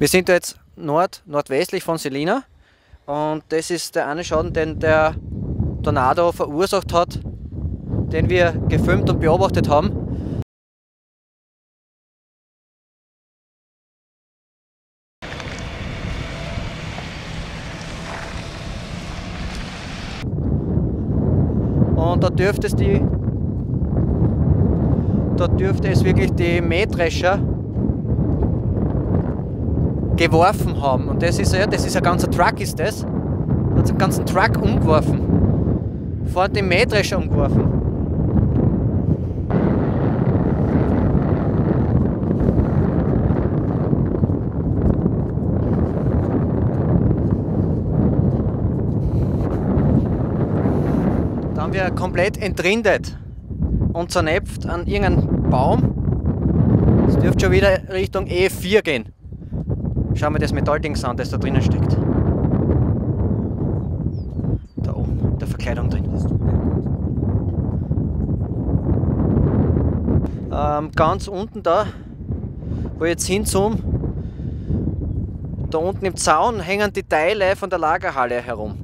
Wir sind da jetzt nordwestlich von Selina und das ist der eine Schaden, den der Tornado verursacht hat, den wir gefilmt und beobachtet haben. Und da dürfte es wirklich die Mähdrescher geworfen haben. Und das ist ein ganzer Truck, ist das. Da hat es einen ganzen Truck umgeworfen. Vor dem Mähdrescher umgeworfen. Da haben wir komplett entrindet und zernäpft an irgendeinen Baum. Es dürfte schon wieder Richtung EF4 gehen. Schauen wir das Metalldings an, das da drinnen steckt. Da oben, in der Verkleidung drin. Ganz unten da, wo ich jetzt hinzoome, da unten im Zaun hängen die Teile von der Lagerhalle herum.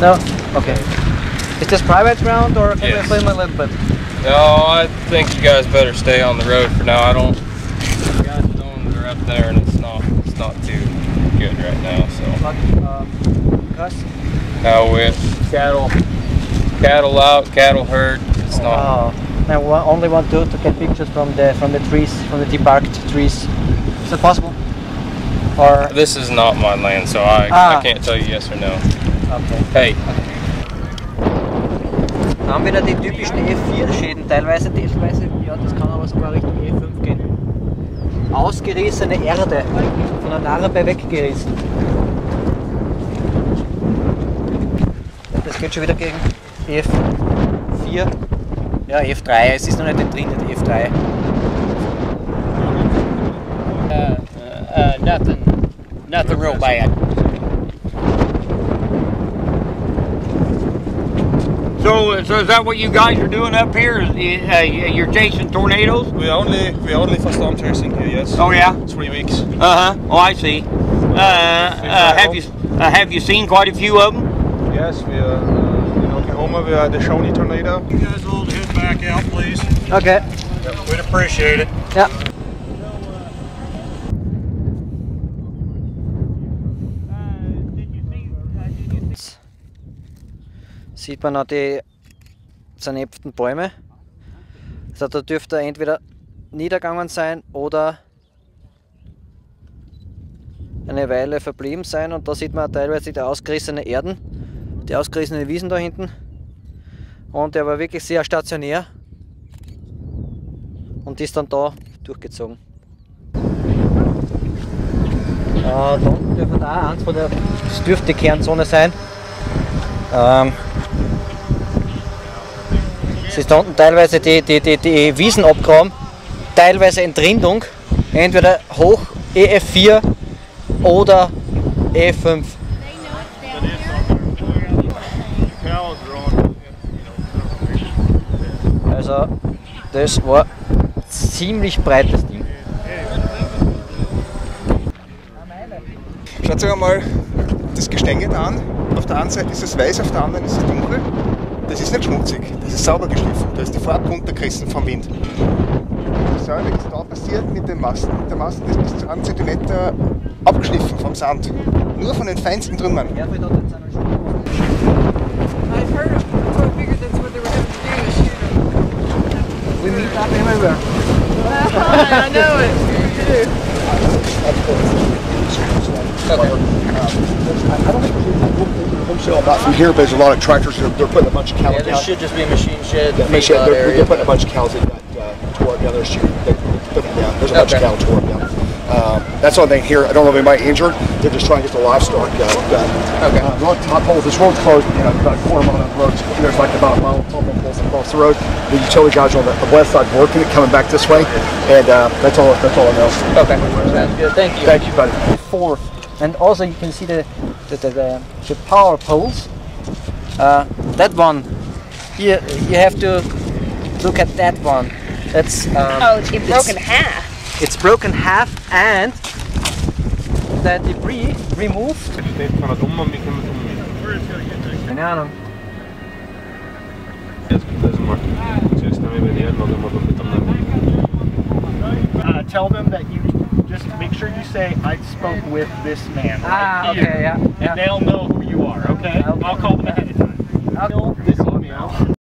No? Okay. Is this private ground or can we film a little bit? No, I think you guys better stay on the road for now. I don't. The guys are known they're up there, and it's not too good right now. So. Cuss. How with cattle out, cattle herd. It's not. I only want to get pictures from the trees, from the debarked trees. Is it possible? Or this is not my land, so I can't tell you yes or no. Okay. Hey. Okay. Da haben wir wieder die typischen EF4-Schäden, teilweise, ja, das kann aber sogar Richtung EF5 gehen. Ausgerissene Erde, von der Narbe weggerissen. Das geht schon wieder gegen EF4, ja EF3, es ist noch nicht entrinnen, EF3. Nothing real bad. So is that what you guys are doing up here? You're chasing tornadoes? We only for storm chasing here, yes. Oh yeah. 3 weeks. Oh, I see. Have you seen quite a few of them? Yes, we are in Oklahoma. We had the Shawnee tornado. You guys all head back out, please. Okay. Yep. We'd appreciate it. Yeah. Sieht man auch die zernäpften Bäume. Also da dürfte er entweder niedergegangen sein oder eine Weile verblieben sein. Und da sieht man teilweise die ausgerissene Erden, die ausgerissenen Wiesen da hinten. Und der war wirklich sehr stationär und ist dann da durchgezogen. Da unten dürfte da eins von der, das dürfte die Kernzone sein. Es ist da unten teilweise die Wiesen abgraben, teilweise Entrindung, entweder hoch EF4 oder EF5. Also das war ein ziemlich breites Ding. Schaut euch mal das Gestänge da an. Auf der einen Seite ist es weiß, auf der anderen ist es dunkel. Das ist nicht schmutzig, das ist sauber geschliffen, da ist die Farbe runtergerissen vom Wind. So, was da passiert mit den Masten? Der Masten ist bis zu 1 cm abgeschliffen vom Sand. Nur von den feinsten Trümmern. We meet up everywhere. I know it. About from here, but there's a lot of tractors. They're putting a bunch of cows. Yeah, this should just be a machine shed. They're putting a bunch of cows that got tore down. They're putting down. There's a bunch of cows tore down. That's one thing here. I don't know if anybody injured. They're just trying to get the livestock done. Okay. Top poles. This road's closed. You know, about a quarter mile down the road. There's like about a mile of top poles across the road. The utility guys are on the west side working it, coming back this way, and that's all. That's all I know. Okay. Sounds good. Thank you. Thank you, buddy. Four. And also you can see the power poles. That one, you have to look at that one. It's oh, it broke in half. It's broken half and the debris removed. Keine Ahnung. Tell them that you just make sure you say I spoke with this man. Right here, okay, yeah. And they'll know who you are, okay? I'll call them ahead of time. I'll kill this email.